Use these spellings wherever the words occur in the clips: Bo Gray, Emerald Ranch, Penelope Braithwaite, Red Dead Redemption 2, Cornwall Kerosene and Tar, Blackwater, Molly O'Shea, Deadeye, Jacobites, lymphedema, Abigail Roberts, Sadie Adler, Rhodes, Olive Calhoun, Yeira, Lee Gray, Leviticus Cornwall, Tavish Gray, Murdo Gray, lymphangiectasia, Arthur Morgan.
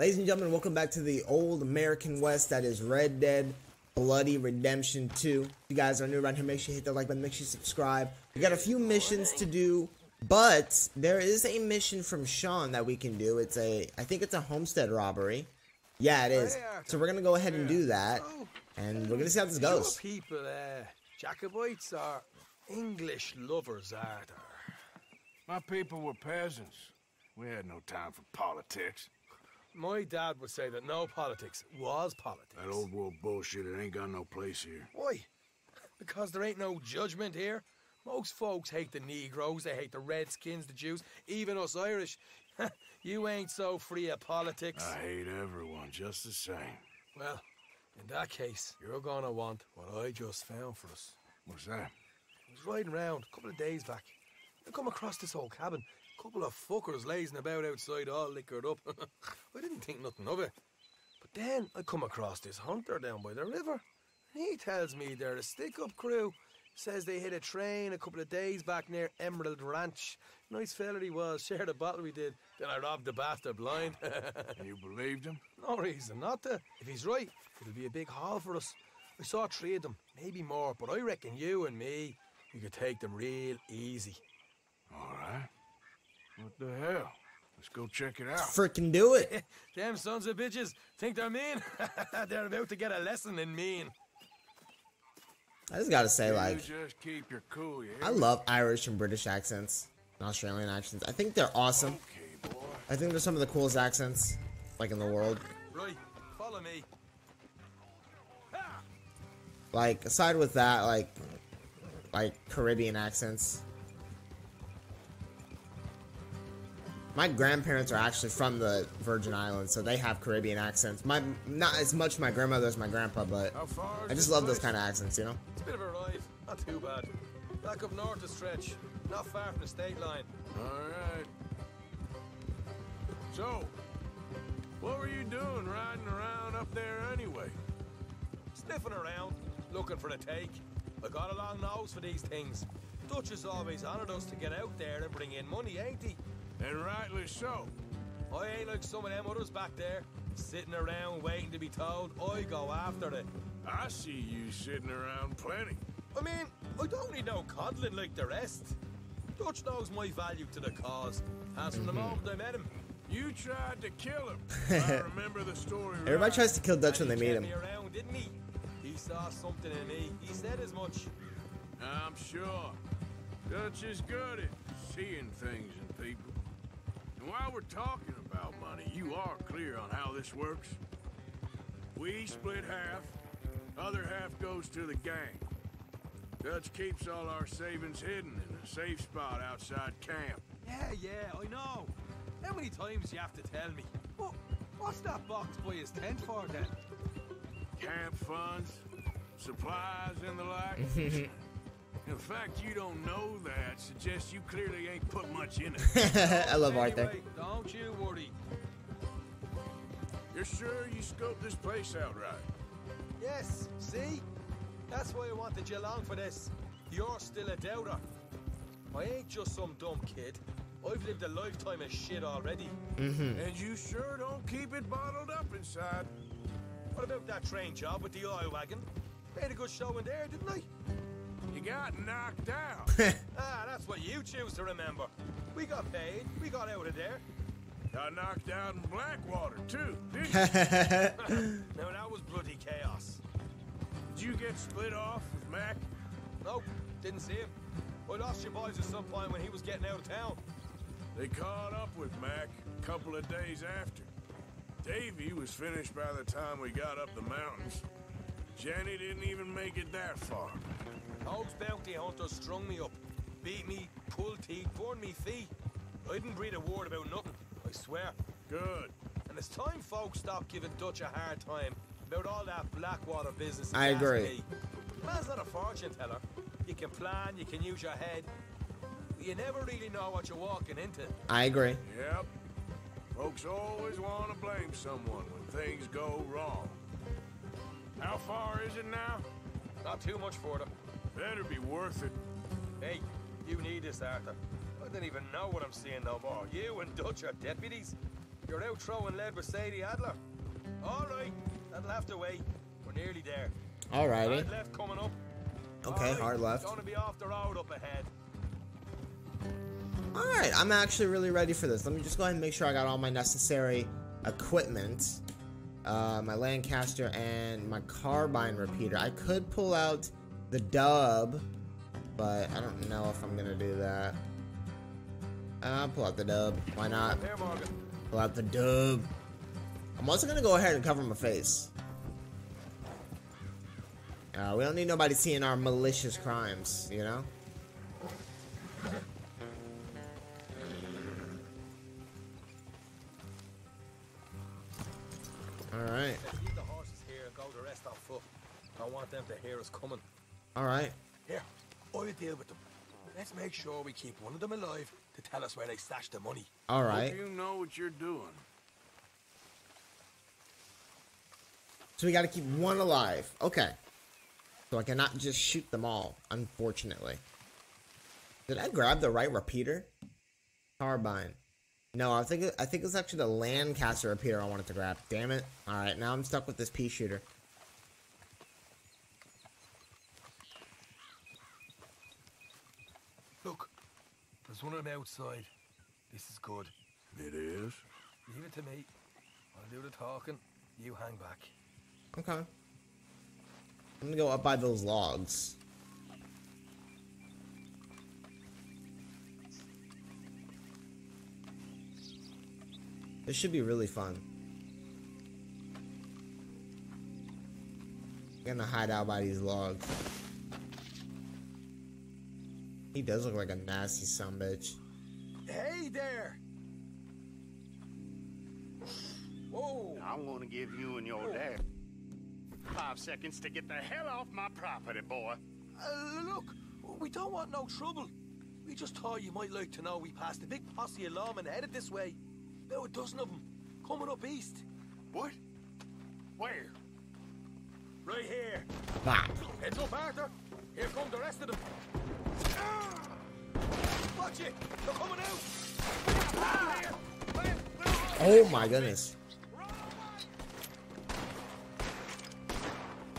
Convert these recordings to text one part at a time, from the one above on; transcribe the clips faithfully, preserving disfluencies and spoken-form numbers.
Ladies and gentlemen, welcome back to the old American West. That is Red Dead Bloody Redemption two. If you guys are new around here, make sure you hit that like button, make sure you subscribe. We got a few missions to do, but there is a mission from Sean that we can do. It's a, I think it's a homestead robbery. Yeah, it is. So we're gonna go ahead and do that, and we're gonna see how this goes. People, uh, Jacobites are English lovers, are there? My people were peasants. We had no time for politics. My dad would say that no politics was politics. That old world bullshit, it ain't got no place here. Why? Because there ain't no judgment here. Most folks hate the Negroes, they hate the Redskins, the Jews, even us Irish. You ain't so free of politics. I hate everyone just the same. Well, in that case, you're gonna want what I just found for us. What's that? I was riding around a couple of days back. I come across this old cabin. Couple of fuckers lazing about outside, all liquored up. I didn't think nothing of it. But then I come across this hunter down by the river. And he tells me they're a stick-up crew. Says they hit a train a couple of days back near Emerald Ranch. Nice fella he was, shared a bottle we did. Then I robbed the bastard blind. And you believed him? No reason not to. If he's right, it'll be a big haul for us. I saw three of them, maybe more, but I reckon you and me, you could take them real easy. All right. What the hell? Let's go check it out. Freaking do it. Damn sons of bitches think they're mean. They're about to get a lesson in mean. I just gotta say, like, you just keep your cool, yeah? I love Irish and British accents and Australian accents. I think they're awesome. Okay, boy. I think they're some of the coolest accents, like, in the world. Right, follow me. Like, aside with that, like, like Caribbean accents. My grandparents are actually from the Virgin Islands, so they have Caribbean accents. My, not as much my grandmother as my grandpa, but I just love those kind of accents, you know? It's a bit of a ride, not too bad. Back up north a stretch, not far from the state line. Alright. So, what were you doing riding around up there anyway? Sniffing around, looking for a take. I got a long nose for these things. Dutch has always honored us to get out there and bring in money, ain't he? And rightly so. I ain't like some of them others back there, sitting around waiting to be told. I go after it. I see you sitting around plenty. I mean, I don't need no coddling like the rest. Dutch knows my value to the cause. As from the moment I met him, you tried to kill him. I remember the story. Right? Everybody tries to kill Dutch and when they meet him. Me around, didn't he? He saw something in me. He said as much. I'm sure. Dutch is good at seeing things in people. And while we're talking about money, you are clear on how this works. We split half, other half goes to the gang. Dutch keeps all our savings hidden in a safe spot outside camp. Yeah, yeah, I know. How many times you have to tell me? What, what's that box by his tent for then? Camp funds, supplies and the like. In fact, you don't know that suggests you clearly ain't put much in it. I love Arthur. Anyway, don't you worry. You're sure you scoped this place out right? Yes. See, that's why I wanted you along for this. You're still a doubter. I ain't just some dumb kid. I've lived a lifetime of shit already. Mm-hmm. And you sure don't keep it bottled up inside. What about that train job with the oil wagon? Made a good show in there, didn't I? You got knocked out. Ah, that's what you choose to remember. We got paid. We got out of there. Got knocked out in Blackwater, too, didn't you? No, that was bloody chaos. Did you get split off with Mac? Nope, didn't see him. I lost your boys at some point when he was getting out of town. They caught up with Mac a couple of days after. Davey was finished by the time we got up the mountains. Jenny didn't even make it that far. Those bounty hunters strung me up, beat me, pulled teeth, burned me feet. I didn't breathe a word about nothing, I swear. Good. And it's time folks stop giving Dutch a hard time about all that Blackwater business. I agree. Man's not a fortune teller. You can plan, you can use your head. You never really know what you're walking into. I agree. Yep. Folks always want to blame someone when things go wrong. How far is it now? Not too much for them. Better be worth it. Hey, you need this, Arthur. I don't even know what I'm seeing no more. You and Dutch are deputies. You're out throwing lead with Sadie Adler. All right, that'll have to wait. We're nearly there. All righty. Hard left coming up. Okay, right, hard left. Gonna be off the road up ahead. All right, I'm actually really ready for this. Let me just go ahead and make sure I got all my necessary equipment. Uh, my Lancaster and my carbine repeater. I could pull out the dub, but I don't know if I'm gonna do that. I'll pull out the dub. Why not? Pull out the dub. I'm also gonna go ahead and cover my face. Uh, we don't need nobody seeing our malicious crimes, you know? Alright. Leave the horses here and go the rest on foot. I want them to hear us coming. Alright. Here, I'll deal with them. Let's make sure we keep one of them alive to tell us where they stashed the money. Alright. You know what you're doing. So we gotta keep one alive. Okay. So I cannot just shoot them all, unfortunately. Did I grab the right repeater? Carbine. No, I think I think it's actually the Lancaster repeater I wanted to grab. Damn it! All right, now I'm stuck with this pea shooter. Look, there's one of them outside. This is good. It is. Leave it to me. I'll do the talking. You hang back. Okay. I'm gonna go up by those logs. This should be really fun. I'm gonna hide out by these logs. He does look like a nasty sumbitch. Hey there! Whoa! I'm gonna give you and your dad five seconds to get the hell off my property, boy. Uh, look, we don't want no trouble. We just thought you might like to know we passed a big posse of lawmen headed this way. About a dozen of them, coming up east. What? Where? Right here. Bah. Heads up, Arthur. Here come the rest of them. Ah! Watch it. They're coming out. Ah! Oh my goodness.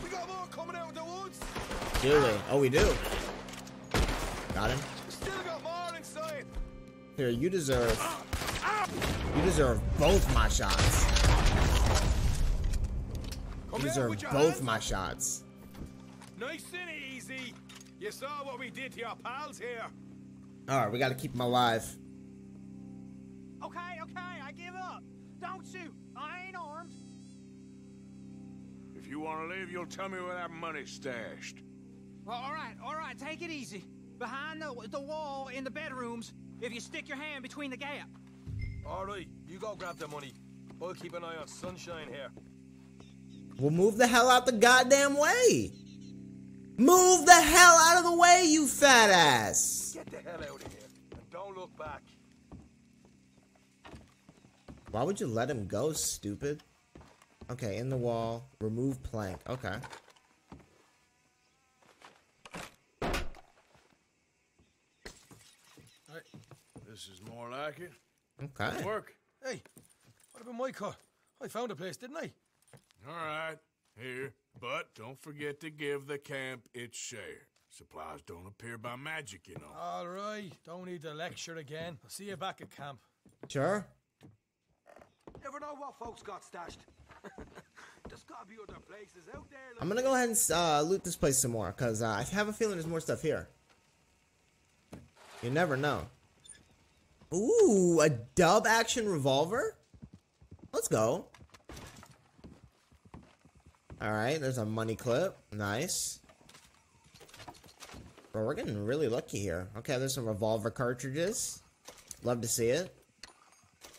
We got more coming out of the woods. Really? Oh, we do. Got him. Still got more inside. Here, you deserve... Ah! You deserve both my shots. You deserve both my shots. Nice and easy. You saw what we did to your pals here. Alright, we gotta keep them alive. Okay, okay, I give up. Don't shoot. I ain't armed. If you wanna leave, you'll tell me where that money's stashed. Well, alright, alright, take it easy. Behind the, the wall in the bedrooms, if you stick your hand between the gap. All right, you go grab the money. I'll keep an eye on Sunshine here. We'll move the hell out the goddamn way. Move the hell out of the way, you fat ass. Get the hell out of here and don't look back. Why would you let him go, stupid? Okay, in the wall. Remove plank. Okay. All right. This is more like it. Okay. Good work. Hey, what about my car? I found a place, didn't I? All right, here. But don't forget to give the camp its share. Supplies don't appear by magic, you know. All right, don't need to lecture again. I'll see you back at camp. Sure. Never know what folks got stashed. There's gotta be other places out there. I'm gonna go ahead and uh, loot this place some more, because uh, I have a feeling there's more stuff here. You never know. Ooh, a dub action revolver? Let's go. Alright, there's a money clip. Nice. Bro, we're getting really lucky here. Okay, there's some revolver cartridges. Love to see it.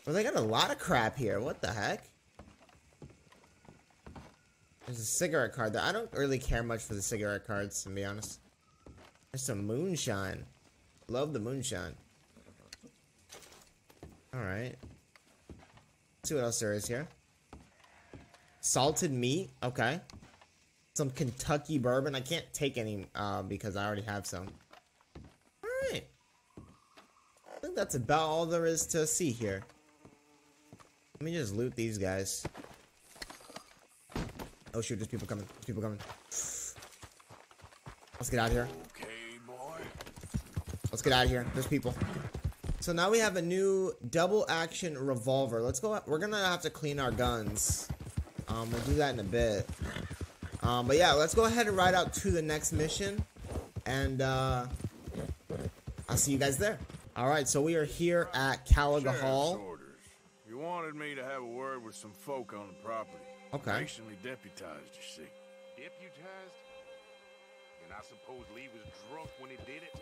Well, they got a lot of crap here. What the heck? There's a cigarette card there. I don't really care much for the cigarette cards, to be honest. There's some moonshine. Love the moonshine. Alright. Let's see what else there is here. Salted meat. Okay. Some Kentucky bourbon. I can't take any uh, because I already have some. Alright. I think that's about all there is to see here. Let me just loot these guys. Oh shoot, there's people coming. There's people coming. Let's get out of here. Okay, boy. Let's get out of here. There's people. So now we have a new double action revolver. Let's go. We're gonna have to clean our guns. Um, we'll do that in a bit. Um, but yeah, let's go ahead and ride out to the next mission. And uh, I'll see you guys there. Alright, so we are here at Calaga Hall. Orders. You wanted me to have a word with some folk on the property. Okay. Recently deputized, you see. Deputized? And I suppose Lee was drunk when he did it?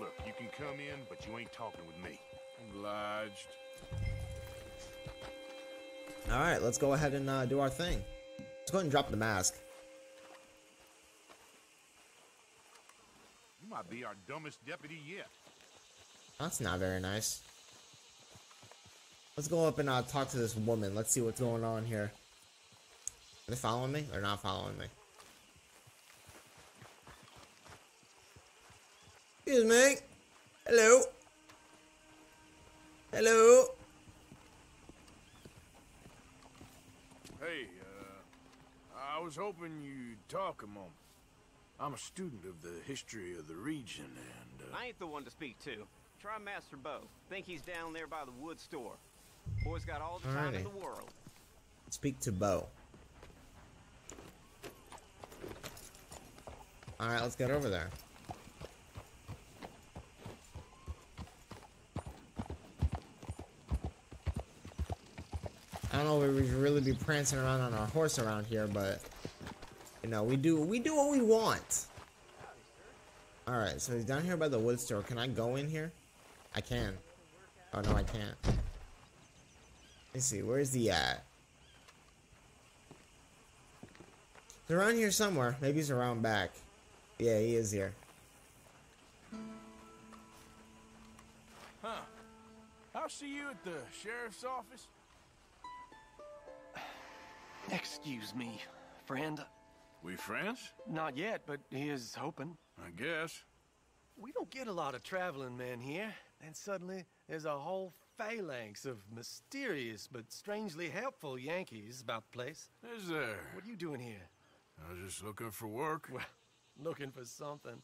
Look, you can come in, but you ain't talking with me. Obliged. Alright, let's go ahead and uh, do our thing. Let's go ahead and drop the mask. You might be our dumbest deputy yet. That's not very nice. Let's go up and uh, talk to this woman. Let's see what's going on here. Are they following me? They're not following me. Excuse me. Hello. Hello. Hey, uh, I was hoping you'd talk a moment. I'm a student of the history of the region and... Uh... I ain't the one to speak to. Try Master Bo. Think he's down there by the wood store. Boy's got all the Alrighty. time in the world. Speak to Bo. Alright, let's get over there. I don't know if we should really be prancing around on our horse around here, but you know, we do we do what we want. Alright, so he's down here by the wood store. Can I go in here? I can. Oh no, I can't. Let's see, where's he at? He's around here somewhere. Maybe he's around back. Yeah, he is here. Huh. I'll see you at the sheriff's office. Excuse me, friend. We friends? Not yet, but he is hoping. I guess. We don't get a lot of traveling men here, and suddenly there's a whole phalanx of mysterious but strangely helpful Yankees about the place. Is there? What are you doing here? I was just looking for work. Well, looking for something.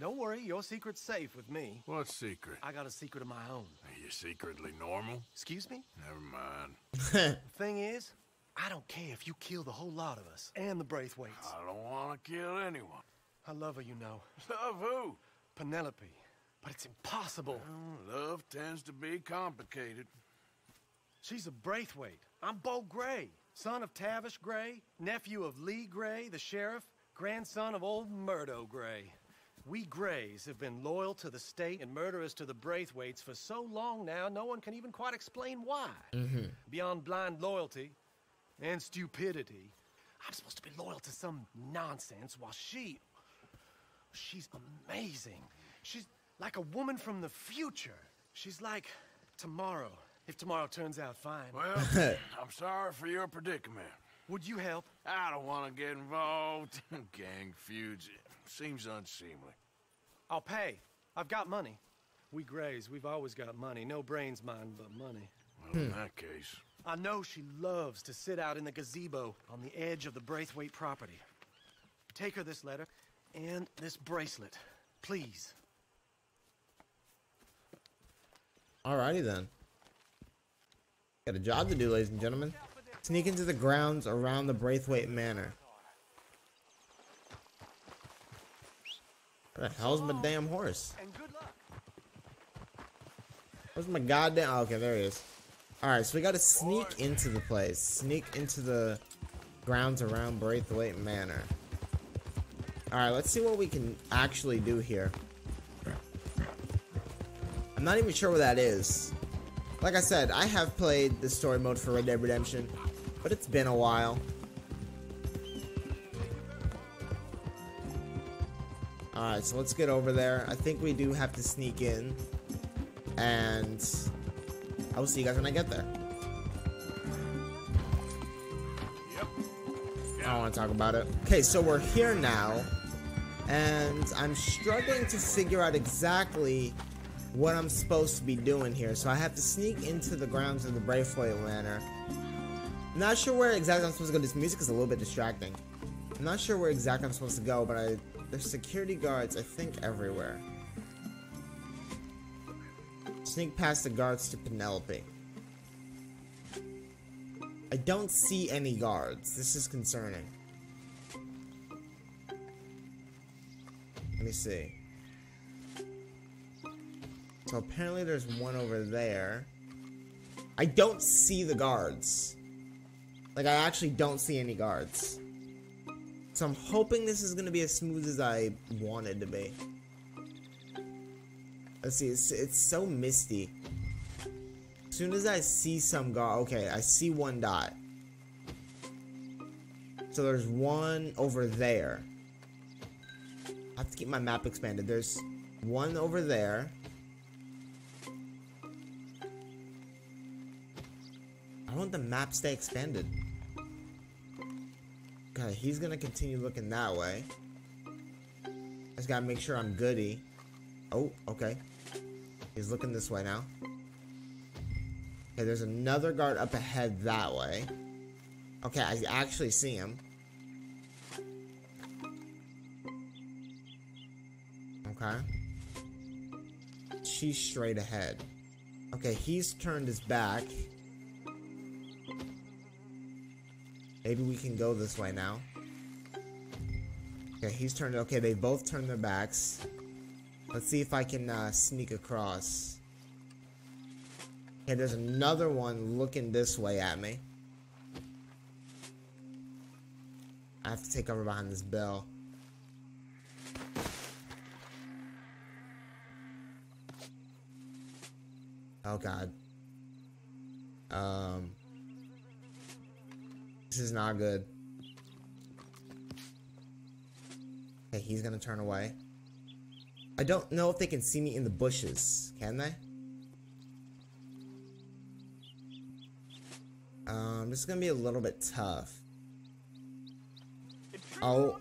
Don't worry, your secret's safe with me. What secret? I got a secret of my own. Are you secretly normal? Excuse me? Never mind. The thing is, I don't care if you kill the whole lot of us, and the Braithwaites. I don't want to kill anyone. I love her, you know. Love who? Penelope. But it's impossible. Well, love tends to be complicated. She's a Braithwaite. I'm Bo Gray, son of Tavish Gray, nephew of Lee Gray, the sheriff, grandson of old Murdo Gray. We Grays have been loyal to the state and murderers to the Braithwaites for so long now, no one can even quite explain why. Mm-hmm. Beyond blind loyalty and stupidity, I'm supposed to be loyal to some nonsense while she... She's amazing. She's like a woman from the future. She's like tomorrow, if tomorrow turns out fine. Well, I'm sorry for your predicament. Would you help? I don't want to get involved in gang feuds. It seems unseemly. I'll pay. I've got money. We Grays, we've always got money. No brains, mine, but money. Well, hmm. in that case... I know she loves to sit out in the gazebo on the edge of the Braithwaite property. Take her this letter and this bracelet, please. Alrighty then. Got a job to do, ladies and gentlemen. Sneak into the grounds around the Braithwaite Manor. Where the hell's my damn horse? Where's my goddamn... Oh, okay, there he is. Alright, so we gotta sneak into the place. Sneak into the grounds around Braithwaite Manor. Alright, let's see what we can actually do here. I'm not even sure what that is. Like I said, I have played the story mode for Red Dead Redemption, but it's been a while. Alright, so let's get over there. I think we do have to sneak in. And... I will see you guys when I get there. Yep. Yep. I don't want to talk about it. Okay, so we're here now, and I'm struggling to figure out exactly what I'm supposed to be doing here. So I have to sneak into the grounds of the Braithwaite Manor. Not sure where exactly I'm supposed to go. This music is a little bit distracting. I'm not sure where exactly I'm supposed to go, but I, there's security guards, I think, everywhere. Sneak past the guards to Penelope. I don't see any guards. This is concerning. Let me see. So apparently there's one over there. I don't see the guards. Like, I actually don't see any guards. So I'm hoping this is gonna be as smooth as I wanted to be. Let's see, it's, it's so misty. As soon as I see some guard, okay, I see one dot. So there's one over there. I have to keep my map expanded. There's one over there. I want the map to stay expanded. Okay, he's gonna continue looking that way. I just gotta make sure I'm goody. Oh, okay. He's looking this way now. Okay, there's another guard up ahead that way. Okay, I actually see him. Okay. She's straight ahead. Okay, he's turned his back. Maybe we can go this way now. Okay, he's turned. Okay, they both turned their backs. Let's see if I can uh, sneak across. Okay, there's another one looking this way at me. I have to take over behind this bell. Oh god. Um This is not good. Okay, he's gonna turn away. I don't know if they can see me in the bushes. Can they? Um, this is gonna be a little bit tough. Oh.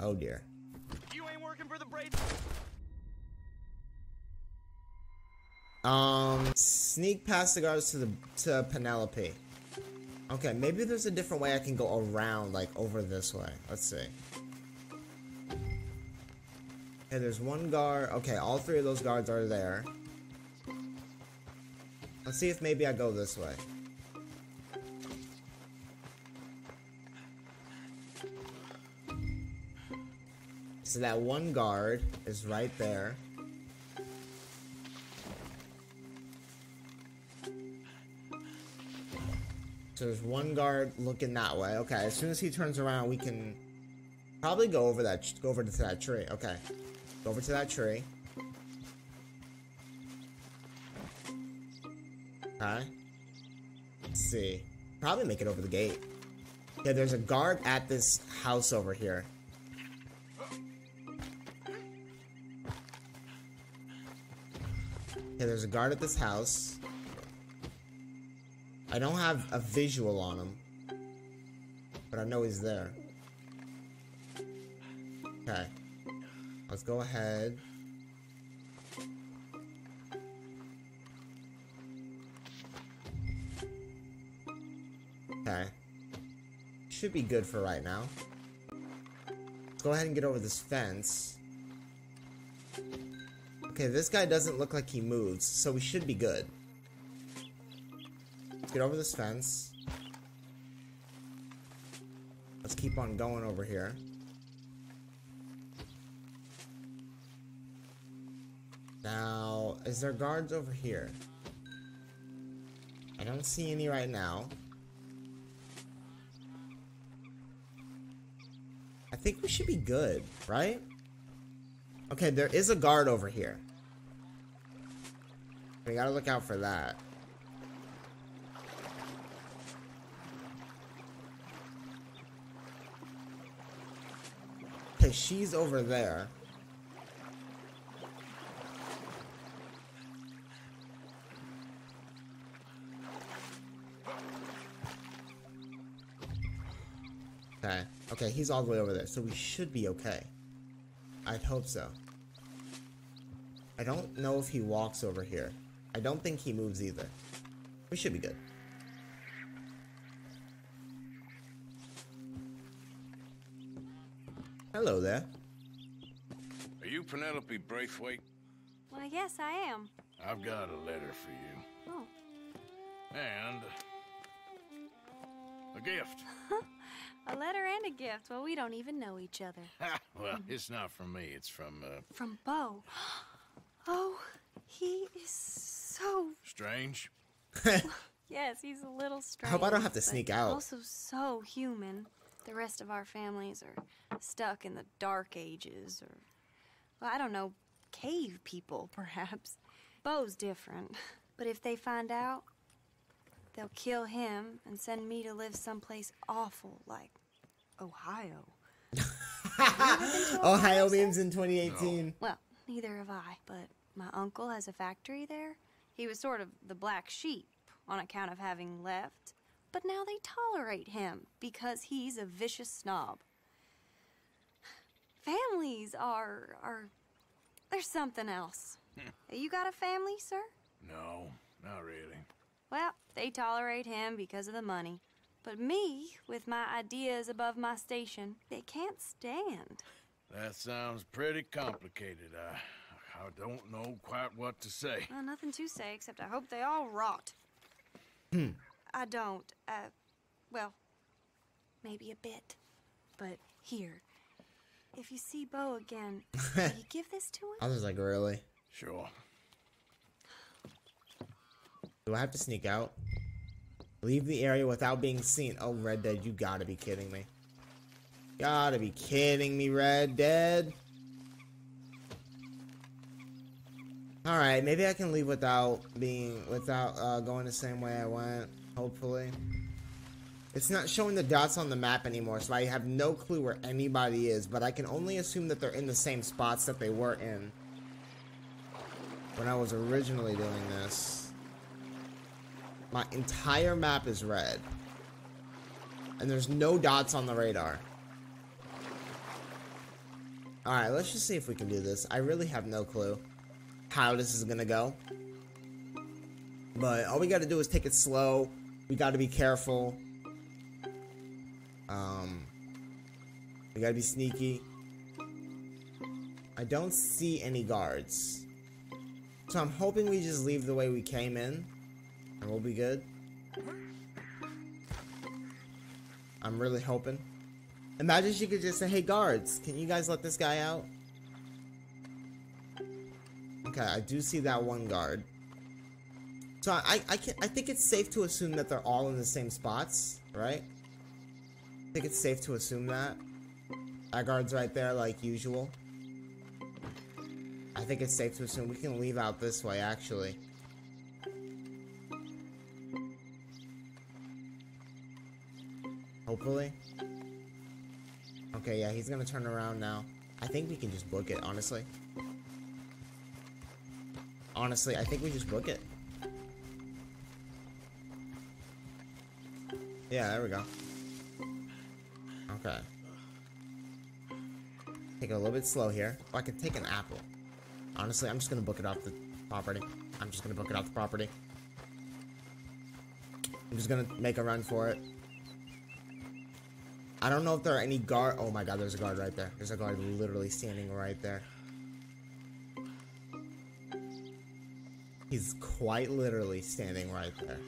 Oh dear. You ain't working for the braids. Um, sneak past the guards to the to Penelope. Okay, maybe there's a different way I can go around, like, over this way. Let's see. Okay, there's one guard. Okay, all three of those guards are there. Let's see if maybe I go this way. So that one guard is right there. So there's one guard looking that way. Okay, as soon as he turns around, we can probably go over that, go over to that tree. Okay, go over to that tree. Okay. Let's see. Probably make it over the gate. Yeah, there's a guard at this house over here. Yeah, there's a guard at this house. I don't have a visual on him, but I know he's there. Okay, let's go ahead. Okay, should be good for right now. Let's go ahead and get over this fence. Okay, this guy doesn't look like he moves, so we should be good. Get over this fence. Let's keep on going over here. Now, is there guards over here? I don't see any right now. I think we should be good, right? Okay, there is a guard over here. We gotta look out for that. Okay, she's over there. Okay. Okay, he's all the way over there, so we should be okay. I'd hope so. I I don't know if he walks over here. I don't think he moves either. We should be good. Hello there. Are you Penelope Braithwaite? Well, yes, I am. I've got a letter for you. Oh. And a gift. A letter and a gift. Well, we don't even know each other. Well, it's not from me. It's from, uh... From Bo. Oh, he is so... Strange? Yes, he's a little strange. I hope I don't have to sneak out. Also so human. The rest of our families are stuck in the dark ages or... Well, I don't know, cave people, perhaps. Bo's different. But if they find out... They'll kill him and send me to live someplace awful like Ohio. Ohio memes in twenty eighteen. No. Well, neither have I, but my uncle has a factory there. He was sort of the black sheep on account of having left, but now they tolerate him because he's a vicious snob. Families are, are, there's something else. You got a family, sir? No, not really. Well, they tolerate him because of the money. But me, with my ideas above my station, they can't stand. That sounds pretty complicated. I, I don't know quite what to say. Well, nothing to say, except I hope they all rot. Hmm. I don't. Uh, well, maybe a bit. But here, if you see Bo again, will you give this to him? I was like, really? Sure. Do I have to sneak out? Leave the area without being seen. Oh, Red Dead, you gotta be kidding me. Gotta be kidding me, Red Dead. Alright, maybe I can leave without being, without uh, going the same way I went, hopefully. It's not showing the dots on the map anymore, so I have no clue where anybody is, but I can only assume that they're in the same spots that they were in when I was originally doing this. My entire map is red. And there's no dots on the radar. Alright, let's just see if we can do this. I really have no clue how this is gonna go. But all we gotta do is take it slow. We gotta be careful. Um, we gotta be sneaky. I don't see any guards. So I'm hoping we just leave the way we came in. And we'll be good. I'm really hoping. Imagine she could just say, hey guards, can you guys let this guy out? Okay, I do see that one guard. So I, I, can, I think it's safe to assume that they're all in the same spots, right? I think it's safe to assume that. That guard's right there like usual. I think it's safe to assume we can leave out this way actually. Hopefully. Okay, yeah, he's gonna turn around now. I think we can just book it, honestly. Honestly, I think we just book it. Yeah, there we go. Okay. Take it a little bit slow here. Oh, I can take an apple. Honestly, I'm just gonna book it off the property. I'm just gonna book it off the property. I'm just gonna make a run for it. I don't know if there are any guard. Oh my god, there's a guard right there. There's a guard literally standing right there. He's quite literally standing right there.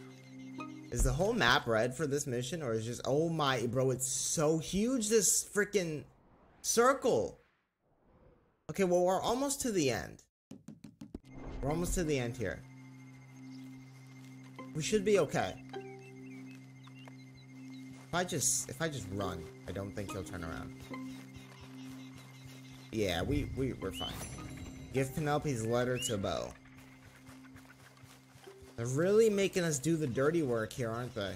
Is the whole map red for this mission or is just... Oh my... Bro, it's so huge, this freaking circle. Okay, well, we're almost to the end. We're almost to the end here. We should be okay. If I just, if I just run, I don't think he'll turn around. Yeah, we, we, we're fine. Give Penelope's letter to Bo. They're really making us do the dirty work here, aren't they?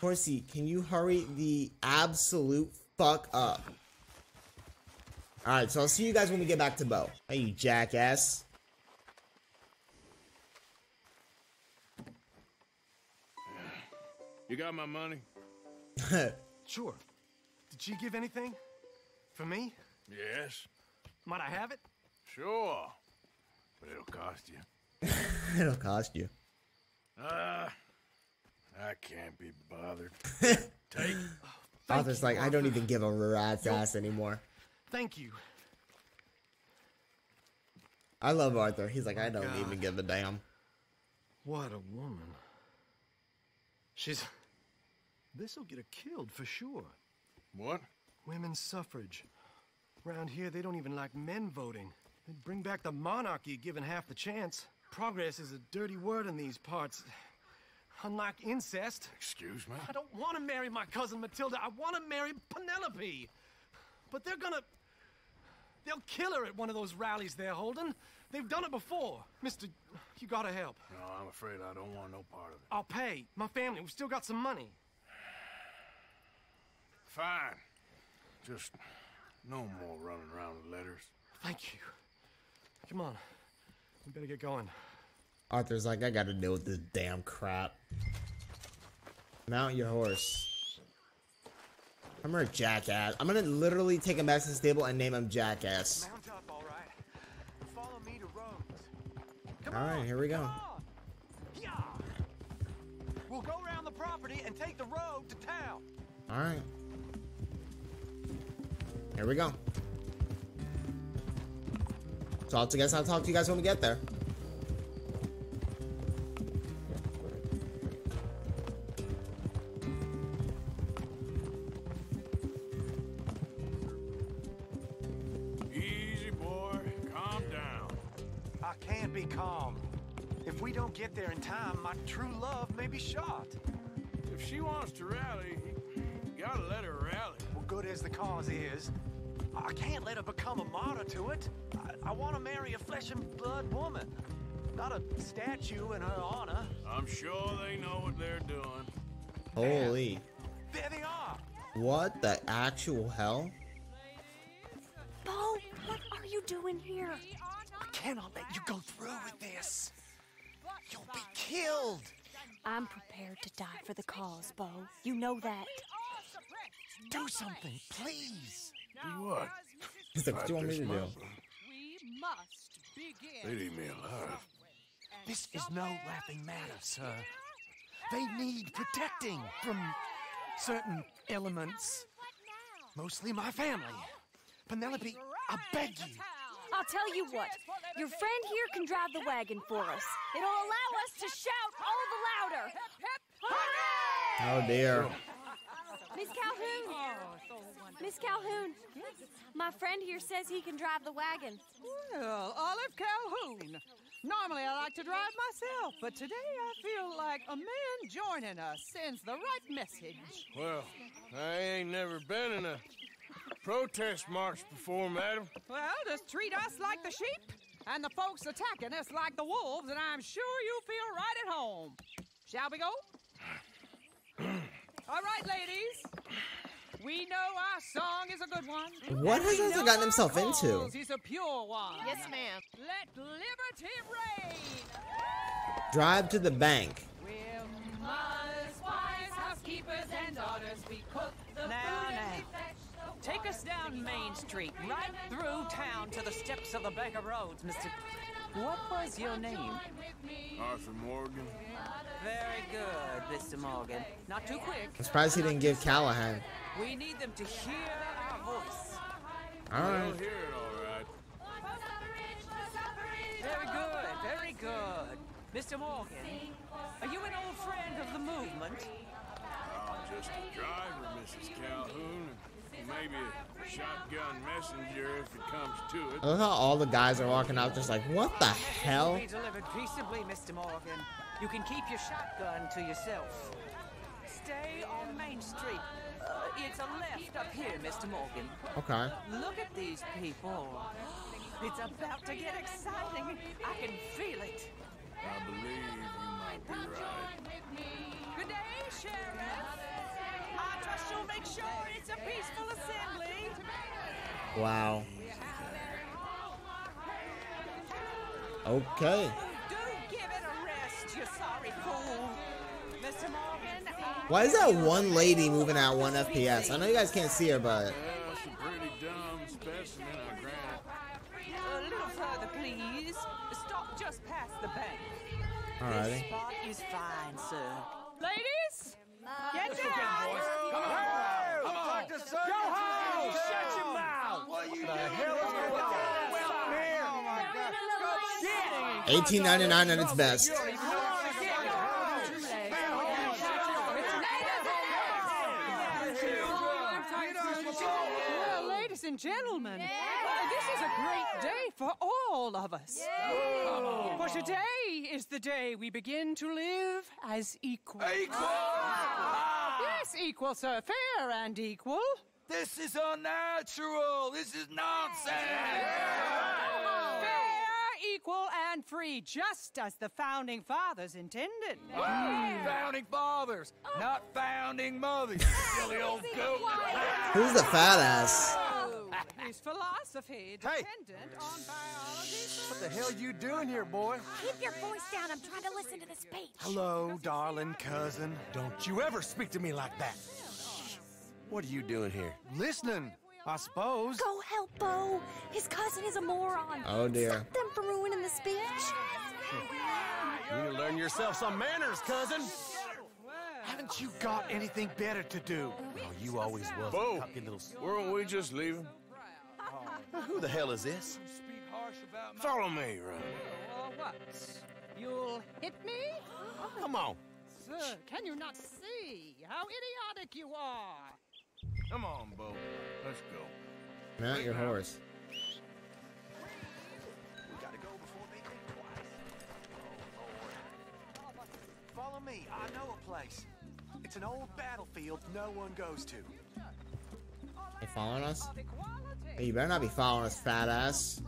Horsey, can you hurry the absolute fuck up? Alright, so I'll see you guys when we get back to Bo. Hey, you jackass. You got my money? Sure. Did she give anything? For me? Yes. Might I have it? Sure. But it'll cost you. It'll cost you. Uh, I can't be bothered. Take it. Arthur's like, I don't even give a rat's ass anymore. Thank you. I love Arthur. He's like, I don't God. even give a damn. What a woman. She's... This'll get her killed for sure. What? Women's suffrage. Around here, they don't even like men voting. They'd bring back the monarchy given half the chance. Progress is a dirty word in these parts. Unlike incest. Excuse me? I don't want to marry my cousin Matilda. I want to marry Penelope. But they're gonna... They'll kill her at one of those rallies they're holding. They've done it before. Mister, you gotta help. No, I'm afraid I don't want no part of it. I'll pay. My family, we've still got some money. Fine. Just no more running around with letters. Thank you. Come on. We better get going. Arthur's like, I gotta deal with this damn crap. Mount your horse. I'm gonna jackass. I'm gonna literally take him back to the stable and name him Jackass. Mount up, all right. Follow me to Rhodes. Come all right, on, here we go. Yeah. We'll go around the property and take the road to town. All right. Here we go. So I'll guess I'll talk to you guys when we get there. Easy, boy. Calm down. I can't be calm. If we don't get there in time, my true love may be shot. If she wants to rally, you gotta let her rally. Well, good as the cause is, I can't let her become a martyr to it. I, I want to marry a flesh and blood woman, not a statue in her honor. I'm sure they know what they're doing. Holy. There they are. What the actual hell? Bo, what are you doing here? I cannot let you go through with this. You'll be killed. I'm prepared to die for the cause, Bo. You know that. Do something, please. What? He's like, what do you want me to do? We must begin. They need me alive. This is no laughing matter, sir. They need protecting from certain elements. Mostly my family. Penelope, I beg you. I'll tell you what. Your friend here can drive the wagon for us. It'll allow us to shout all the louder. Hooray! Oh, dear. Miss Calhoun! Miss Calhoun, my friend here says he can drive the wagon. Well, Olive Calhoun. Normally I like to drive myself, but today I feel like a man joining us sends the right message. Well, I ain't never been in a protest march before, madam. Well, just treat us like the sheep, and the folks attacking us like the wolves, and I'm sure you feel right at home. Shall we go? All right, ladies. We know our song is a good one. What has Arthur gotten himself into? He's a pure one. Yes, ma'am. Let liberty reign. Drive to the bank. We're mothers, wives, housekeepers, and daughters. We cook the now, food and we fetch the water. Take us down Main Street, right through town to the steps of the Bank of Rhodes, Mister What was your name? Arthur Morgan. Very good, Mister Morgan. Not too quick. I'm surprised he didn't give Callahan. We need them to hear our voice. All right. They'll hear it all right. Very good, very good. Mister Morgan, are you an old friend of the movement? I'm just a driver, Missus Calhoun. Maybe a shotgun messenger if it comes to it. I love how all the guys are walking out just like, what the hell? Be delivered peaceably, Mister Morgan. You can keep your shotgun to yourself. Stay on Main Street. Uh, it's a left up here, Mister Morgan. Okay. Look at these people. It's about to get exciting. I can feel it. I believe you might be right. Good day, Sheriff. I trust you'll make sure it's a peaceful assembly. Wow. Okay. Do give it a rest, you sorry fool. Mister Morgan. Why is that one lady moving at one F P S? I know you guys can't see her, but. Yeah, that's a pretty dumb specimen, I grant. please. Stop just past the bank. All right. This spot is fine, sir. Ladies, get down. Come on. Hey, come on. Doctor Sir, go home. Shut your mouth. What are you doing? Oh my God. eighteen ninety-nine at its best. And gentlemen, yeah. Well, this is a great day for all of us. Yeah. For today is the day we begin to live as equal. Equal! Ah. Yes, equal, sir. Fair and equal. This is unnatural. This is nonsense. Yeah. Yeah. Fair, equal, and free, just as the Founding Fathers intended. Yeah. Yeah. Founding Fathers, oh. Not Founding Mothers. Silly old goat. Who's the fat ass? His philosophy dependent hey. On biology. What the hell you doing here, boy? Keep your voice down. I'm trying to listen to the speech. Hello, darling cousin. Don't you ever speak to me like that. What are you doing here? Listening, I suppose. Go help Bo. His cousin is a moron. Oh, dear. Stop them from ruining the speech. You need to learn yourself some manners, cousin. Haven't you got anything better to do? Oh, you always will. Bo, weren't we just leaving? Well, who the hell is this? Follow me, right? You'll hit me? Oh, come on. Sir, can you not see how idiotic you are? Come on, Bo. Let's go. Mount your horse. We gotta go before they think twice. Follow me. I know a place. It's an old battlefield no one goes to. They following us? Hey, you better not be following us, fat ass.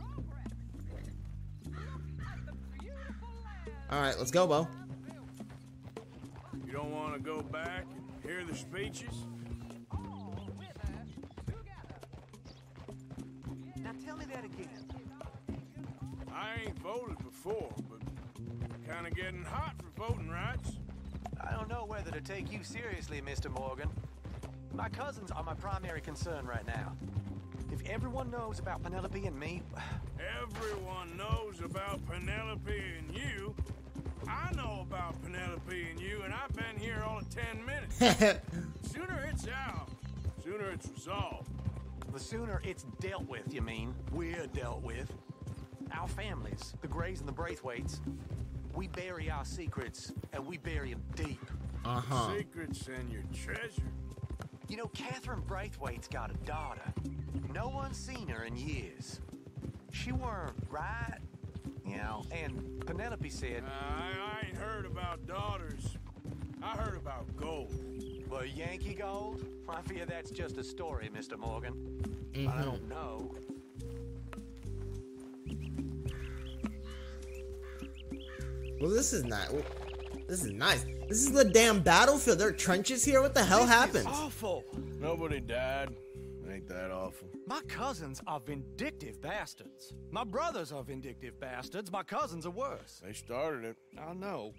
All right, let's go, Bo. You don't want to go back and hear the speeches? Now tell me that again. I ain't voted before, but kind of getting hot for voting rights. I don't know whether to take you seriously, Mister Morgan. My cousins are my primary concern right now. If everyone knows about Penelope and me... Everyone knows about Penelope and you. I know about Penelope and you, and I've been here all of ten minutes. Sooner it's out. Sooner it's resolved. The sooner it's dealt with, you mean. We're dealt with. Our families, the Grays and the Braithwaites, we bury our secrets, and we bury them deep. Uh-huh. Secrets and your treasure. You know, Catherine Braithwaite's got a daughter. No one's seen her in years. She weren't right, you know, and Penelope said... Uh, I, I ain't heard about daughters. I heard about gold. Well, Yankee gold? I fear that's just a story, Mister Morgan. Mm-hmm. But I don't know. Well, this is not... This is nice. This is the damn battlefield. There are trenches here. What the hell this happened? Is awful. Nobody died. Ain't that awful? My cousins are vindictive bastards. My brothers are vindictive bastards. My cousins are worse. They started it. I know,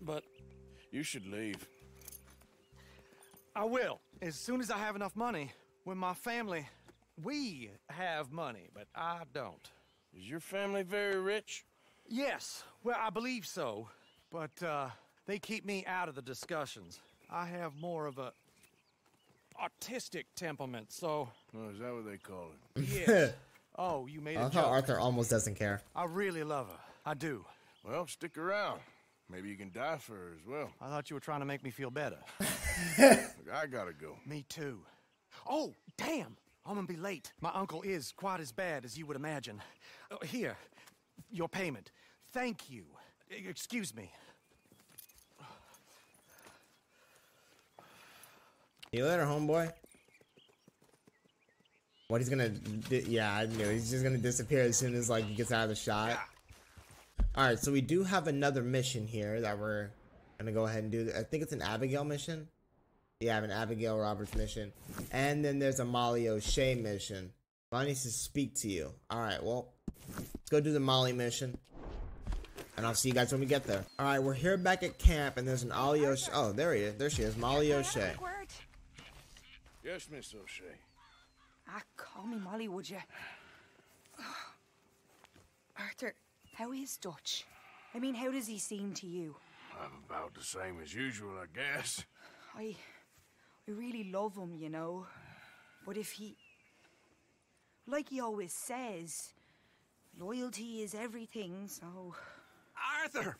but... You should leave. I will. As soon as I have enough money. When my family... We have money, but I don't. Is your family very rich? Yes. Well, I believe so. But, uh... they keep me out of the discussions. I have more of a artistic temperament, so... Oh, is that what they call it? Yes. Oh, you made I a joke. Arthur almost doesn't care. I really love her. I do. Well, stick around. Maybe you can die for her as well. I thought you were trying to make me feel better. Look, I gotta go. Me too. Oh, damn! I'm gonna be late. My uncle is quite as bad as you would imagine. Uh, here, your payment. Thank you. E- excuse me. See you later, homeboy. What he's gonna do, yeah, I knew he's just gonna disappear as soon as like he gets out of the shot. All right, so we do have another mission here that we're gonna go ahead and do. I think it's an Abigail mission. Yeah, an Abigail Roberts mission, and then there's a Molly O'Shea mission. Molly needs to speak to you. All right, well, let's go do the Molly mission. And I'll see you guys when we get there. All right, we're here back at camp, and there's an Molly O'Shea. Oh, there he is. There she is, Molly O'Shea. Yes, Miss O'Shea. Ah, call me Molly, would you? Oh. Arthur, How is Dutch? I mean, how does he seem to you? I'm about the same as usual, I guess. I... I really love him, you know. But if he... Like he always says, loyalty is everything, so... Arthur!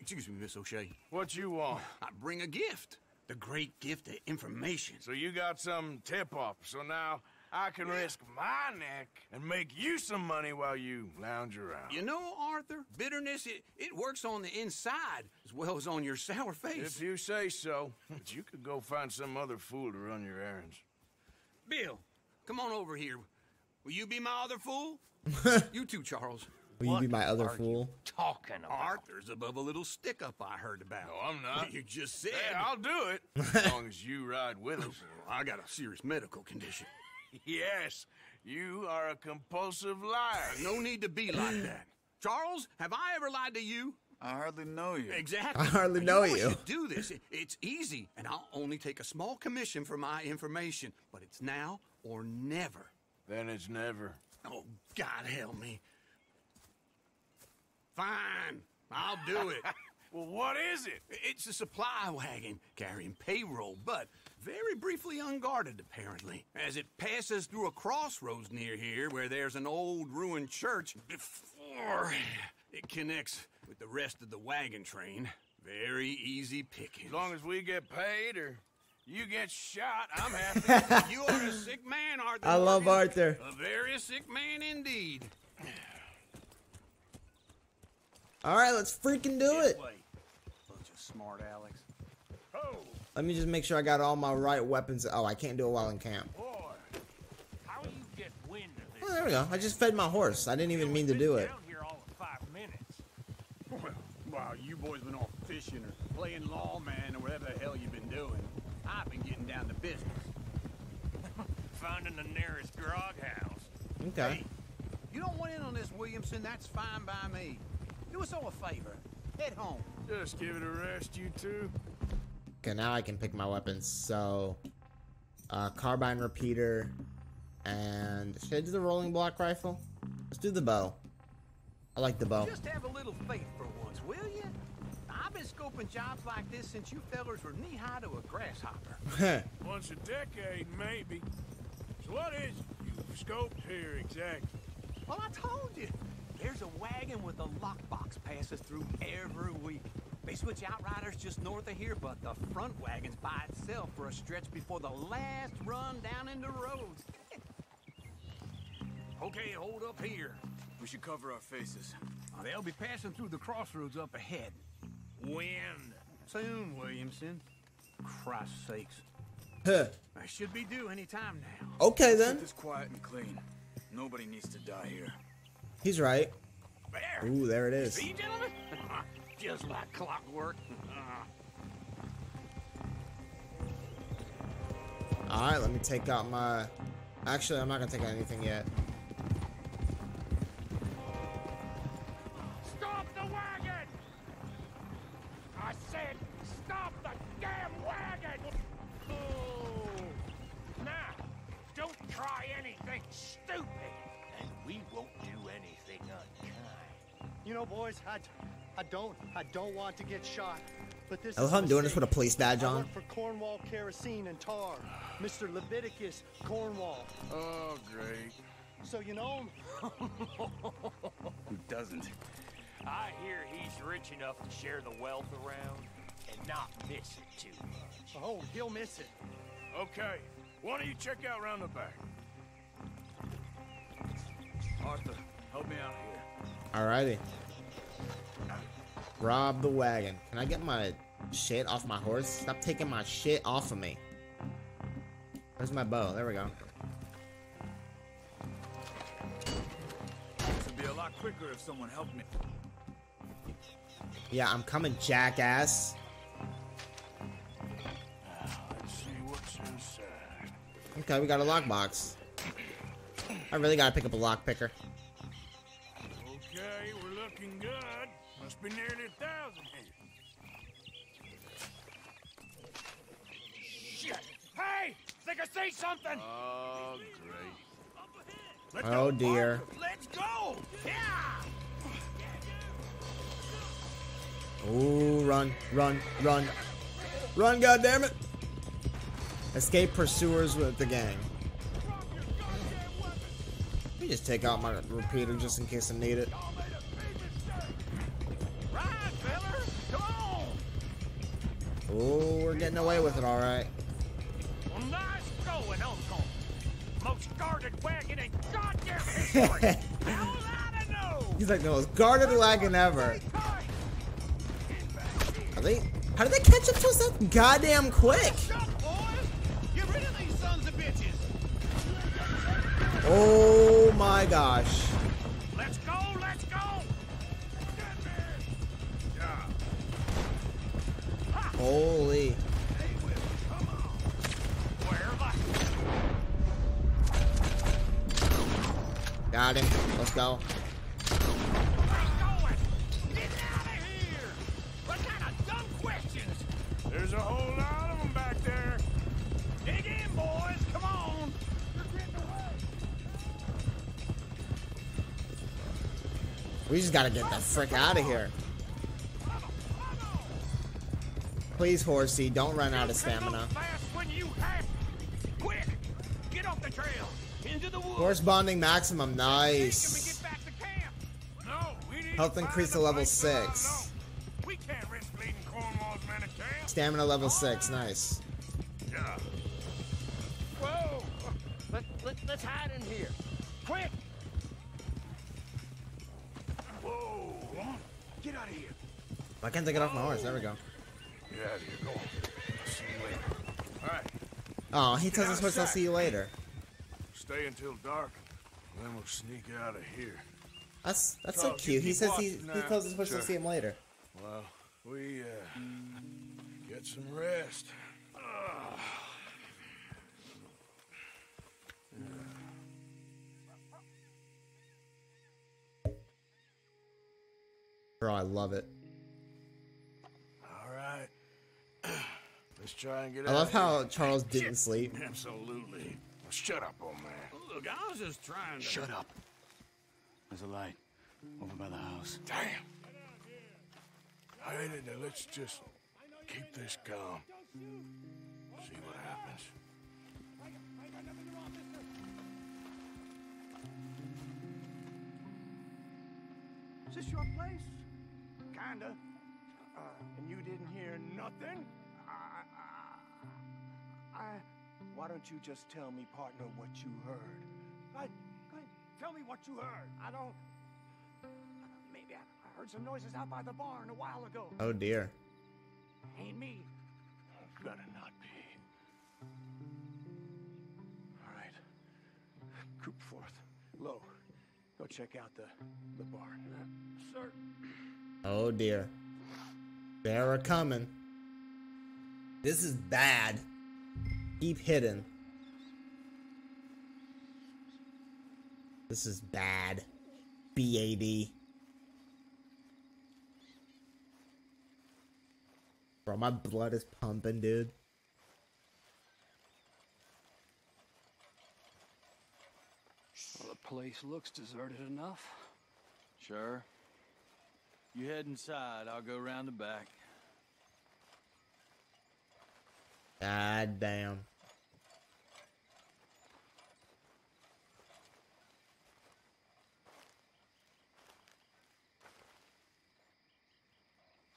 Excuse me, Miss O'Shea. What you want? I bring a gift. The great gift of information. So you got some tip-off, so now I can yeah. risk my neck and make you some money while you lounge around. You know, Arthur, bitterness, it, it works on the inside as well as on your sour face. If you say so. But you could go find some other fool to run your errands. Bill, come on over here. Will you be my other fool? You too, Charles. Will what you be my other fool? Talking about? Arthur's above a little stick-up I heard about. No, I'm not. You just said. Hey, I'll do it. As long as you ride with us. I got a serious medical condition. Yes, you are a compulsive liar. No need to be like that. Charles, have I ever lied to you? I hardly know you. Exactly. I hardly know you. You. Do this. It's easy, and I'll only take a small commission for my information. But it's now or never. Then it's never. Oh, God help me. Fine, I'll do it. Well, what is it? It's a supply wagon carrying payroll, but very briefly unguarded, apparently, as it passes through a crossroads near here where there's an old ruined church before it connects with the rest of the wagon train. Very easy picking. As long as we get paid or you get shot, I'm happy. You are a sick man, Arthur. I love Arthur. A very sick man indeed. All right, let's freaking do it. Bunch of smart Alex. Oh. Let me just make sure I got all my right weapons. Oh, I can't do it while in camp. Boy, how you get wind of this? Oh, there we go. I just fed my horse. I didn't even mean to do it. Down here all in five minutes. Well, wow, you boys been off fishing or playing lawman or whatever the hell you've been doing. I've been getting down to business. Finding the nearest grog house. Okay. Hey, you don't want in on this, Williamson. That's fine by me. Do us all a favor. Head home. Just give it a rest, you two. Okay, now I can pick my weapons. So, uh, carbine repeater, and should I do the rolling block rifle? Let's do the bow. I like the bow. Just have a little faith for once, will you? I've been scoping jobs like this since you fellers were knee-high to a grasshopper. Once a decade, maybe. So what is you've scoped here exactly? Well, I told you. There's a wagon with a lockbox passes through every week. They switch outriders just north of here, but the front wagon's by itself for a stretch before the last run down into Rhodes. Okay, hold up here. We should cover our faces. Uh, they'll be passing through the crossroads up ahead. When? Soon, Williamson. Christ's sakes. Huh. I should be due any time now. Okay, then. Keep this quiet and clean. Nobody needs to die here. He's right. There. Ooh, there it is. See, gentlemen? Just like clockwork. All right, let me take out my... Actually, I'm not going to take out anything yet. Stop the wagon! I said stop the damn wagon! Ooh. Now, don't try anything stupid. We won't do anything unkind. You know, boys, I, I don't, I don't want to get shot. But this. I love how I'm doing this with a police badge on. I work for Cornwall Kerosene and Tar, Mister Leviticus Cornwall. Oh, great. So you know him? Who doesn't? I hear he's rich enough to share the wealth around and not miss it too much. Oh, he'll miss it. Okay, why don't you check out round the back? Arthur, help me out here. Alrighty. Rob the wagon. Can I get my shit off my horse? Stop taking my shit off of me. Where's my bow? There we go. This would be a lot quicker if someone helped me. Yeah, I'm coming, jackass. Let's see what's inside. Okay, we got a lockbox. I really gotta pick up a lock picker. Okay, we're looking good. Must be nearly a thousand here. Shit! Hey! Think I see something! Oh, great. Let's oh, dear. Let's go! Yeah! Oh, run, run, run. Run, goddammit! Escape pursuers with the gang. Let me just take out my repeater just in case I need it. Oh, we're getting away with it, all right. Nice going, Uncle. Most guarded wagon in goddamn history. How would I know? He's like the most guarded wagon ever. Are they? How did they catch up to us that goddamn quick? Get rid of these sons of bitches. Oh my gosh. Let's go! Let's go! Holy. Got him. Let's go. There's a whole lot of them back there. Dig in, boys. Come on. You're getting away. We just gotta get the frick out of here. Please, horsey, don't run out of stamina. Quick, get off the trail. Into the woods. Horse bonding maximum, nice. Health increase to level six. Stamina level six, nice. Yeah. Whoa! Let, let, let's hide in here. Quick! Whoa! Get out of here! Why can't I get off my horse? There we go. Get out of here, go on. See you later. All right. Oh, he tells us horse, I'll see you later. Stay until dark, and then we'll sneak out of here. That's that's so cute. He says he he tells his horse to see him later. Well, we uh. get some rest. Ugh. Yeah. Bro, I love it. All right, let's try and get. I love how Charles didn't sleep. Absolutely. Well, shut up, old man. Look, I was just trying to. Shut up. There's a light over by the house. Damn. I ain't it. Let's just. Keep this calm. See what happens. Is this your place? Kinda. Uh, and you didn't hear nothing? I, I, I. Why don't you just tell me, partner, what you heard? Go ahead, go ahead. Tell me what you heard. I don't. Maybe I, I heard some noises out by the barn a while ago. Oh dear. Ain't me. Better not be. All right. Coop forth. Low. Go check out the the barn, uh, sir. Oh dear. They're a coming. This is bad. Keep hidden. This is bad. B A D. Bro, my blood is pumping, dude. Well, the place looks deserted enough. Sure. You head inside. I'll go around the back. God damn.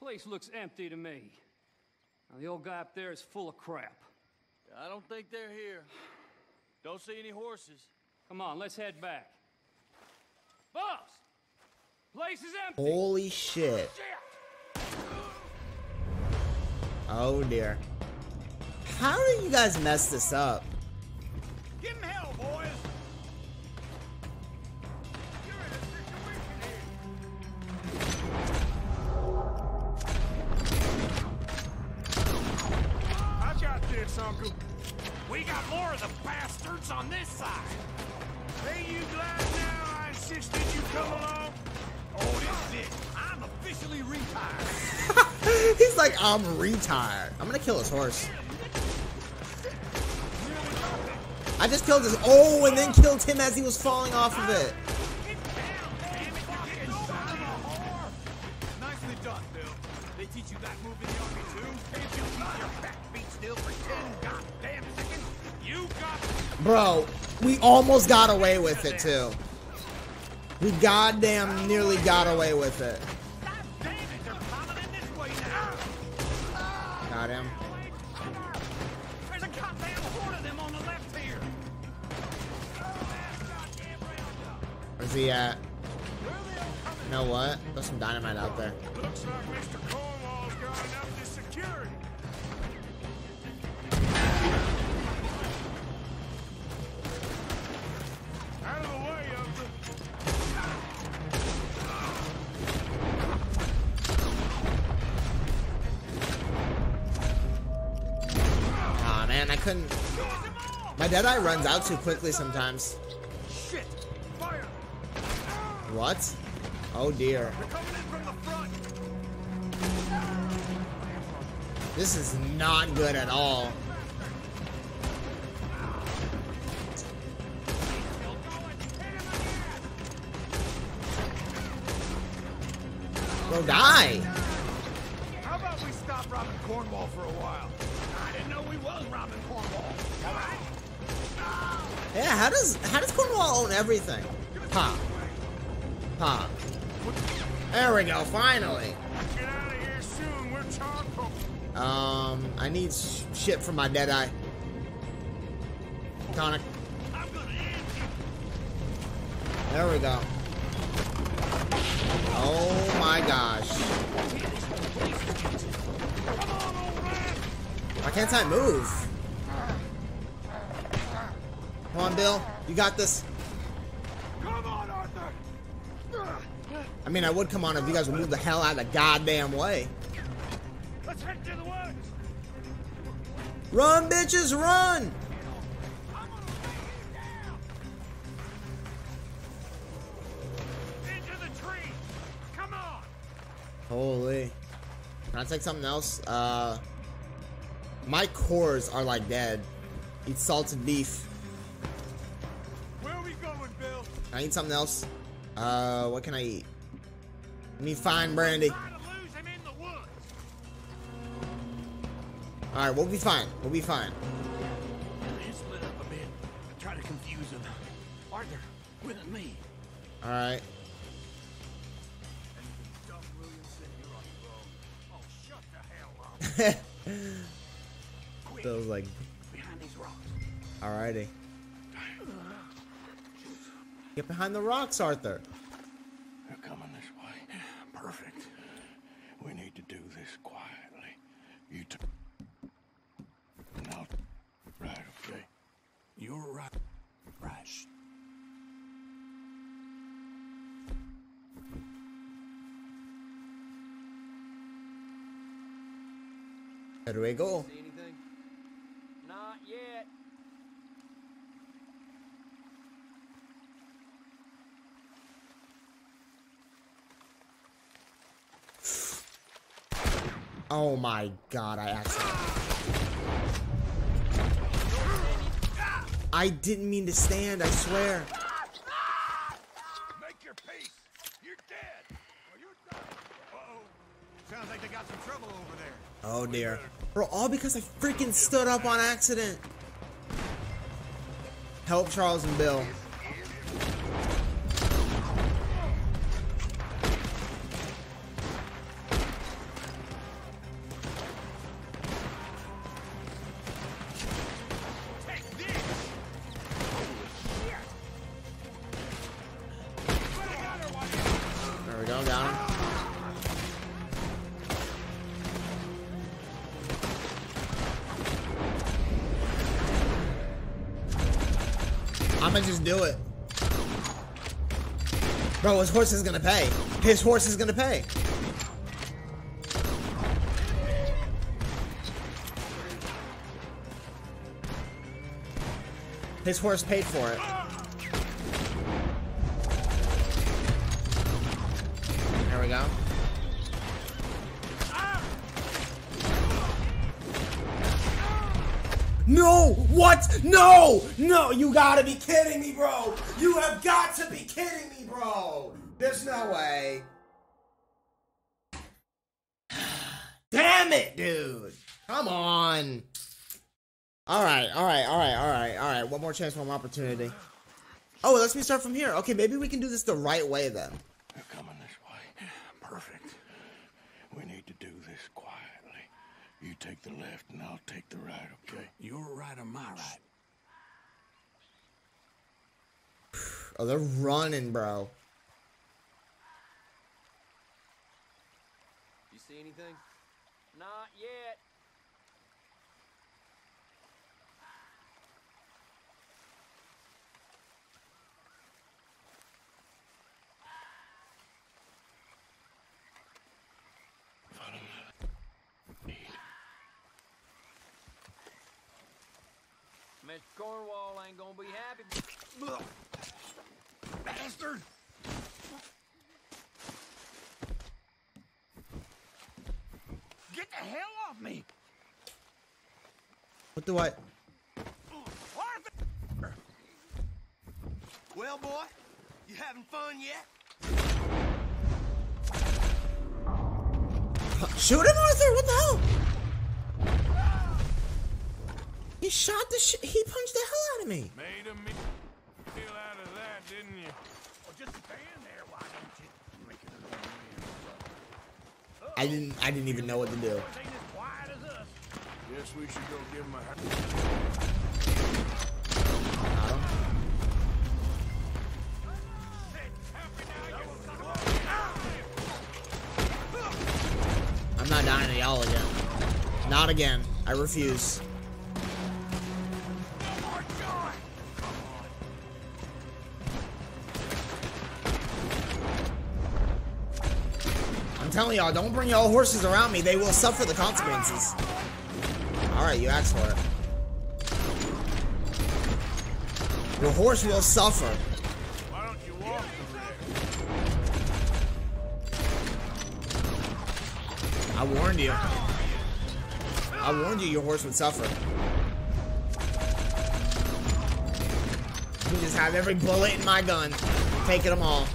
Place looks empty to me. Now, the old guy up there is full of crap. I don't think they're here. Don't see any horses. Come on, let's head back. Boss! Place is empty! Holy shit. shit! Oh dear. How did you guys mess this up? Give him hell, boys! You're in a situation here. Uncle. We got more of the bastards on this side. Ain't you glad now I insisted you come along? Oh, this is it. I'm officially retired. He's like, I'm retired. I'm gonna kill his horse. I just killed his. Oh, and then killed him as he was falling off of it. Nicely done, Bill. They Bro, we almost got away with it, too. We goddamn nearly got away with it. Got him. Where's he at? You know what? There's some dynamite out there. Looks like Mister Cornwall's going up to security. Out of the way of the... Aw, man, I couldn't... My Deadeye runs out too quickly sometimes. Shit! Fire! What? Oh dear. This is not good at all. Bro, die! How about we stop robbing Cornwall for a while? I didn't know we was robbing Cornwall. All right. Yeah, how does how does Cornwall own everything? Pop. Pop. There we go, finally. Get out of here soon. We're charcoal. Um, I need sh shit for my Deadeye. Tonic. There we go. Oh my gosh. Why can't I move? Come on, Bill. You got this. I mean, I would come on if you guys would move the hell out of the goddamn way. Let's head to the woods. Run, bitches, run! I'm gonna lay you down. Into the tree. Come on. Holy. Can I take something else? Uh, my cores are like dead. Eat salted beef. Where are we going, Bill? Can I eat something else? Uh, what can I eat? Let me find Brandy. Alright, we'll be fine. We'll be fine. Split up a bit. Try to confuse them. Arthur, with me. Alright. Oh, shut the hell up. Feels like behind these rocks. Alrighty. Get behind the rocks, Arthur. They're coming this way. Perfect. We need to do this quietly. You t no. Right, okay. You're right. Right. Where do we go? See anything? Not yet. Oh my god, I accidentally. I didn't mean to stand, I swear. Make your peace. You're dead. Well, you're not. Uh-oh. Sounds like they got some trouble over there. Oh dear. Bro, all because I freaking stood up on accident. Help Charles and Bill. Just do it. Bro, his horse is gonna pay. His horse is gonna pay. His horse paid for it. There we go. No! What? No! No! You gotta be kidding me, bro! You have got to be kidding me, bro! There's no way. Damn it, dude! Come on! All right, all right, all right, all right, all right. One more chance for an opportunity. Oh, it lets me start from here. Okay, maybe we can do this the right way then. They're coming this way. Perfect. We need to do this quietly. You take the left and I'll take the right, okay? Your right or my right? Oh, they're running, bro. You see anything? Not yet. Mister Cornwall ain't gonna be happy. Bastard! Get the hell off me! What do I... Arthur! Well, boy, you having fun yet? Shoot him, Arthur! What the hell? He shot the shit. He punched the hell out of me. Made a meal out of that, didn't you? Well, just stand there. Why don't you make it a uh -oh. I didn't. I didn't even know what to do. Guess we should go give him a. I'm not dying to y'all again. Not again. I refuse. I'm telling y'all, don't bring y'all horses around me. They will suffer the consequences. Alright, you asked for it. Your horse will suffer. Why don't you walk from there? I warned you. I warned you your horse would suffer. You just have every bullet in my gun. Taking them all.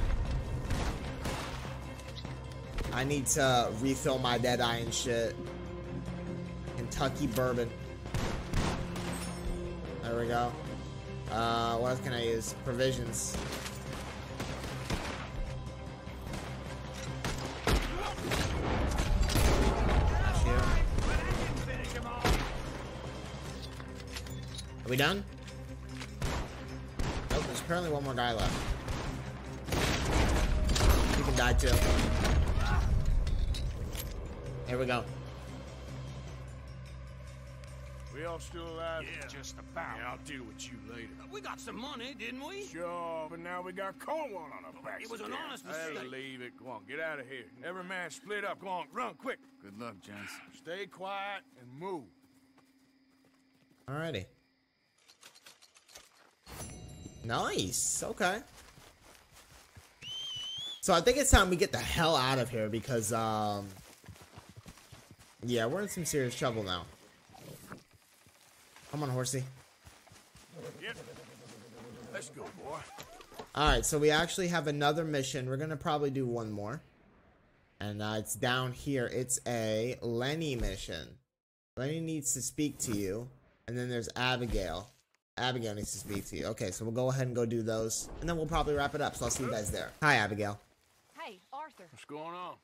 I need to refill my Deadeye and shit. Kentucky bourbon. There we go. Uh, what else can I use? Provisions. Are we done? Oh, there's apparently one more guy left. You can die too. Here we go. We all still alive? Yeah, just about. Yeah, I'll deal with you later. We got some money, didn't we? Sure, but now we got Cornwall on our backs. It was an honest mistake. Hey, leave it. Go on, get out of here. Every man split up. Go on, run, quick. Good luck, Johnson. Stay quiet and move. Alrighty. Nice. Okay. So I think it's time we get the hell out of here because, um... yeah, we're in some serious trouble now. Come on, horsey. Yep. Let's go, boy. Alright, so we actually have another mission. We're going to probably do one more. And uh, it's down here. It's a Lenny mission. Lenny needs to speak to you. And then there's Abigail. Abigail needs to speak to you. Okay, so we'll go ahead and go do those. And then we'll probably wrap it up. So I'll see you guys there. Hi, Abigail. Hey, Arthur. What's going on?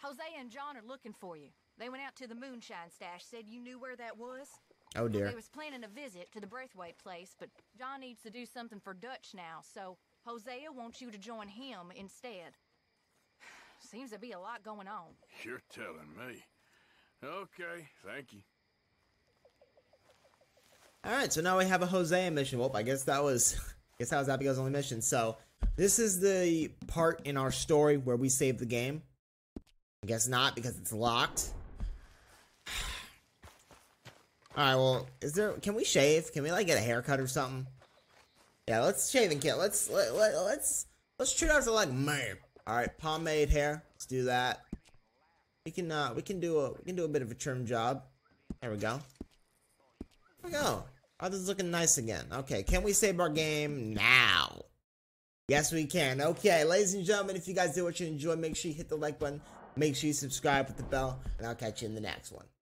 Jose and John are looking for you. They went out to the moonshine stash, said you knew where that was. Oh, dear. They was planning a visit to the Braithwaite place, but John needs to do something for Dutch now, so Hosea wants you to join him instead. Seems to be a lot going on. You're telling me. Okay, thank you. All right, so now we have a Hosea mission. Well, I guess that was... I guess that was Abigail's only mission. So, this is the part in our story where we save the game. I guess not, because it's locked. Alright, well, is there... Can we shave? Can we, like, get a haircut or something? Yeah, let's shave and kill. Let's... Let, let, let's... Let's treat ourselves like man. Alright, pomade hair. Let's do that. We can, uh... We can do a... We can do a bit of a trim job. There we go. There we go. Arthur's looking nice again. Okay, can we save our game now? Yes, we can. Okay, ladies and gentlemen, if you guys did what you enjoyed, make sure you hit the like button. Make sure you subscribe with the bell, and I'll catch you in the next one.